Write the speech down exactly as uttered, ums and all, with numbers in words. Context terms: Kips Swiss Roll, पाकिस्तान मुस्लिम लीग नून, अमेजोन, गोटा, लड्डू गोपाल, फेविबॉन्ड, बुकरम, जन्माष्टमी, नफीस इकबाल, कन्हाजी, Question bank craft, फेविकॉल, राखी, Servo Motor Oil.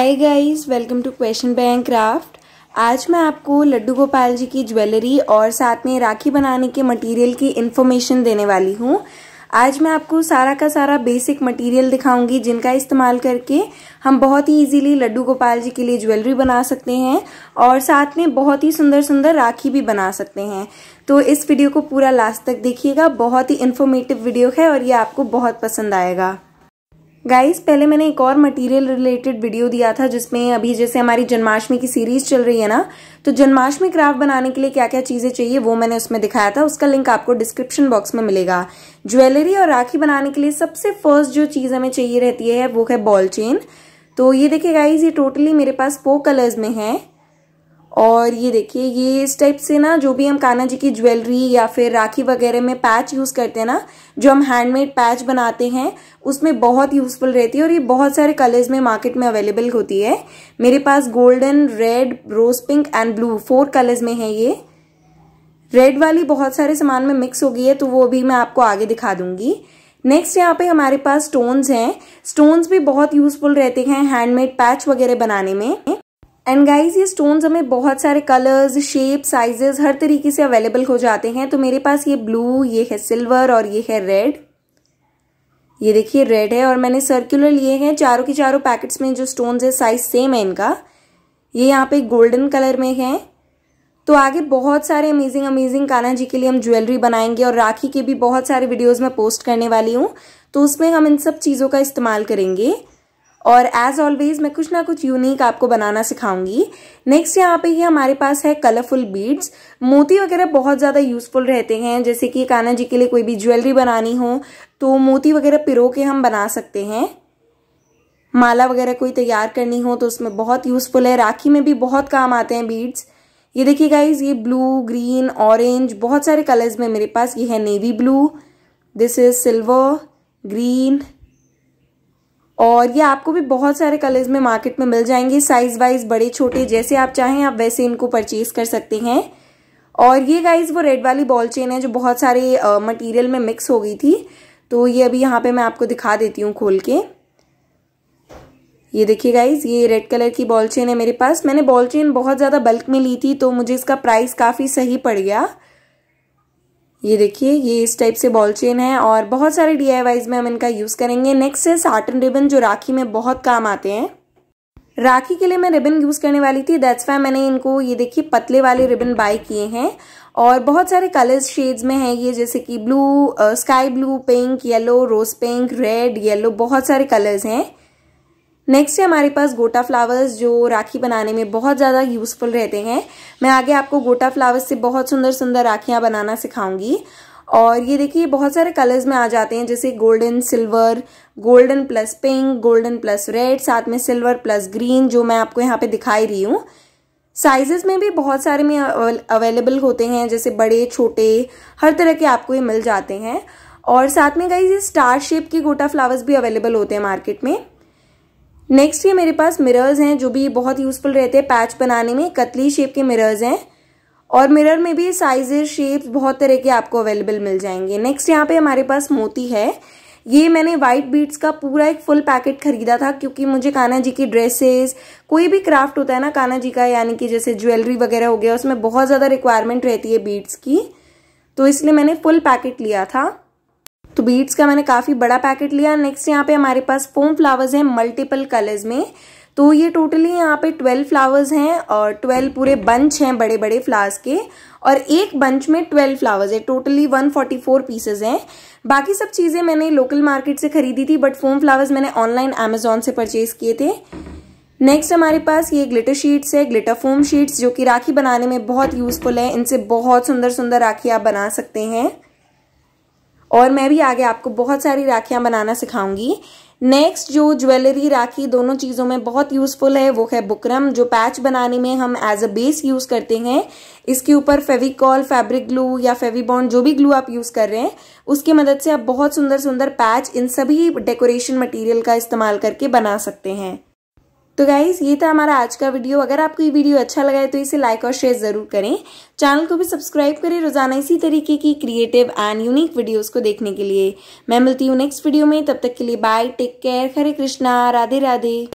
Hi guys, welcome to question bank craft. आज मैं आपको लड्डू गोपाल जी की ज्वेलरी और साथ में राखी बनाने के मटेरियल की इन्फॉर्मेशन देने वाली हूँ। आज मैं आपको सारा का सारा बेसिक मटेरियल दिखाऊंगी जिनका इस्तेमाल करके हम बहुत ही इजीली लड्डू गोपाल जी के लिए ज्वेलरी बना सकते हैं और साथ में बहुत ही सुंदर सुंदर राखी भी बना सकते हैं। तो इस वीडियो को पूरा लास्ट तक देखिएगा, बहुत ही इन्फॉर्मेटिव वीडियो है और ये आपको बहुत पसंद आएगा। गाइस, पहले मैंने एक और मटेरियल रिलेटेड वीडियो दिया था जिसमें अभी जैसे हमारी जन्माष्टमी की सीरीज चल रही है ना, तो जन्माष्टमी क्राफ्ट बनाने के लिए क्या क्या चीजें चाहिए वो मैंने उसमें दिखाया था। उसका लिंक आपको डिस्क्रिप्शन बॉक्स में मिलेगा। ज्वेलरी और राखी बनाने के लिए सबसे फर्स्ट जो चीज हमें चाहिए रहती है वो है बॉल चेन। तो ये देखिए गाइज, ये टोटली मेरे पास फोर कलर्स में है और ये देखिए ये इस टाइप से ना, जो भी हम कान्हा जी की ज्वेलरी या फिर राखी वगैरह में पैच यूज़ करते हैं ना, जो हम हैंडमेड पैच बनाते हैं उसमें बहुत यूजफुल रहती है और ये बहुत सारे कलर्स में मार्केट में अवेलेबल होती है। मेरे पास golden, red, rose pink and blue four colours में है। ये रेड वाली बहुत सारे सामान में मिक्स हो गई है तो वो भी मैं आपको आगे दिखा दूंगी। नेक्स्ट यहाँ पे हमारे पास स्टोन्स हैं। स्टोन्स भी बहुत यूजफुल रहते हैं हैंडमेड पैच वगैरह बनाने में। एंड गाइज, ये स्टोन्स हमें बहुत सारे कलर्स, शेप, साइजेस हर तरीके से अवेलेबल हो जाते हैं। तो मेरे पास ये ब्लू, ये है सिल्वर और ये है रेड। ये देखिए रेड है और मैंने सर्कुलर लिए हैं। चारों के चारों पैकेट्स में जो स्टोन्स है साइज सेम है इनका। ये यहाँ पे गोल्डन कलर में है। तो आगे बहुत सारे अमेजिंग अमेजिंग कान्हा जी के लिए हम ज्वेलरी बनाएंगे और राखी के भी बहुत सारे वीडियोज में पोस्ट करने वाली हूँ, तो उसमें हम इन सब चीज़ों का इस्तेमाल करेंगे और एज ऑलवेज मैं कुछ ना कुछ यूनिक आपको बनाना सिखाऊंगी। नेक्स्ट यहाँ पे ये हमारे पास है कलरफुल बीड्स। मोती वगैरह बहुत ज़्यादा यूजफुल रहते हैं, जैसे कि कान्हा जी के लिए कोई भी ज्वेलरी बनानी हो तो मोती वगैरह पिरो के हम बना सकते हैं। माला वगैरह कोई तैयार करनी हो तो उसमें बहुत यूजफुल है। राखी में भी बहुत काम आते हैं बीड्स। ये देखिए गाइज, ये ब्लू, ग्रीन, ऑरेंज बहुत सारे कलर्स में मेरे पास। ये है navy blue, this is silver, green और ये आपको भी बहुत सारे कलर्स में मार्केट में मिल जाएंगे। साइज वाइज बड़े छोटे जैसे आप चाहें आप वैसे इनको परचेज कर सकते हैं। और ये गाइज वो रेड वाली बॉल चेन है जो बहुत सारे मटेरियल में मिक्स हो गई थी, तो ये अभी यहाँ पे मैं आपको दिखा देती हूँ खोल के। ये देखिए गाइज, ये रेड कलर की बॉल चेन है मेरे पास। मैंने बॉल चेन बहुत ज़्यादा बल्क में ली थी तो मुझे इसका प्राइस काफ़ी सही पड़ गया। ये देखिए ये इस टाइप से बॉल चेन है और बहुत सारे डी आई वाइज में हम इनका यूज़ करेंगे। नेक्स्ट है साटन रिबन, जो राखी में बहुत काम आते हैं। राखी के लिए मैं रिबन यूज़ करने वाली थी, दैट्स वाई मैंने इनको ये देखिए पतले वाले रिबन बाय किए हैं और बहुत सारे कलर्स शेड्स में हैं ये, जैसे कि blue, sky blue, pink, yellow, rose pink, red, yellow बहुत सारे कलर्स हैं। नेक्स्ट है हमारे पास गोटा फ्लावर्स, जो राखी बनाने में बहुत ज़्यादा यूजफुल रहते हैं। मैं आगे आपको गोटा फ्लावर्स से बहुत सुंदर सुंदर राखियाँ बनाना सिखाऊंगी। और ये देखिए बहुत सारे कलर्स में आ जाते हैं, जैसे golden, silver, golden plus pink, golden plus red, साथ में सिल्वर प्लस ग्रीन, जो मैं आपको यहाँ पे दिखाई रही हूँ। साइजेस में भी बहुत सारे में अवेलेबल होते हैं, जैसे बड़े छोटे हर तरह के आपको ये मिल जाते हैं। और साथ में गाइस ये स्टार शेप के गोटा फ्लावर्स भी अवेलेबल होते हैं मार्केट में। नेक्स्ट ये मेरे पास मिरर्स हैं, जो भी बहुत यूजफुल रहते हैं पैच बनाने में। कतली शेप के मिरर्स हैं और मिरर में भी साइजेस, शेप्स बहुत तरह के आपको अवेलेबल मिल जाएंगे। नेक्स्ट यहाँ पे हमारे पास मोती है। ये मैंने वाइट बीड्स का पूरा एक फुल पैकेट खरीदा था क्योंकि मुझे कान्हा जी की ड्रेसेस, कोई भी क्राफ्ट होता है ना कान्हा जी का, यानी कि जैसे ज्वेलरी वगैरह हो गया, उसमें बहुत ज़्यादा रिक्वायरमेंट रहती है बीड्स की, तो इसलिए मैंने फुल पैकेट लिया था। तो बीड्स का मैंने काफ़ी बड़ा पैकेट लिया। नेक्स्ट यहाँ पे हमारे पास फोम फ्लावर्स हैं मल्टीपल कलर्स में। तो ये टोटली यहाँ पे ट्वेल्व फ्लावर्स हैं और ट्वेल्व पूरे बंच हैं बड़े बड़े फ्लावर्स के और एक बंच में ट्वेल्व फ्लावर्स है। Totally one forty four pieces हैं। बाकी सब चीज़ें मैंने लोकल मार्केट से खरीदी थी, बट फोम फ्लावर्स मैंने ऑनलाइन अमेजोन से परचेज किए थे। नेक्स्ट हमारे पास ये ग्लिटर शीट्स है, ग्लिटर फोम शीट्स, जो कि राखी बनाने में बहुत यूजफुल है। इनसे बहुत सुंदर सुंदर राखी आप बना सकते हैं और मैं भी आगे आपको बहुत सारी राखियाँ बनाना सिखाऊंगी। नेक्स्ट जो ज्वेलरी, राखी दोनों चीज़ों में बहुत यूजफुल है वो है बुकरम, जो पैच बनाने में हम एज अ बेस यूज़ करते हैं। इसके ऊपर फेविकॉल, फैब्रिक ग्लू या फेविबॉन्ड, जो भी ग्लू आप यूज़ कर रहे हैं, उसकी मदद से आप बहुत सुंदर सुंदर पैच इन सभी डेकोरेशन मटेरियल का इस्तेमाल करके बना सकते हैं। तो गाइज ये था हमारा आज का वीडियो। अगर आपको ये वीडियो अच्छा लगा है तो इसे लाइक और शेयर ज़रूर करें। चैनल को भी सब्सक्राइब करें रोज़ाना इसी तरीके की क्रिएटिव एंड यूनिक वीडियोस को देखने के लिए। मैं मिलती हूँ नेक्स्ट वीडियो में, तब तक के लिए bye, take care, Hare Krishna, Radhe Radhe.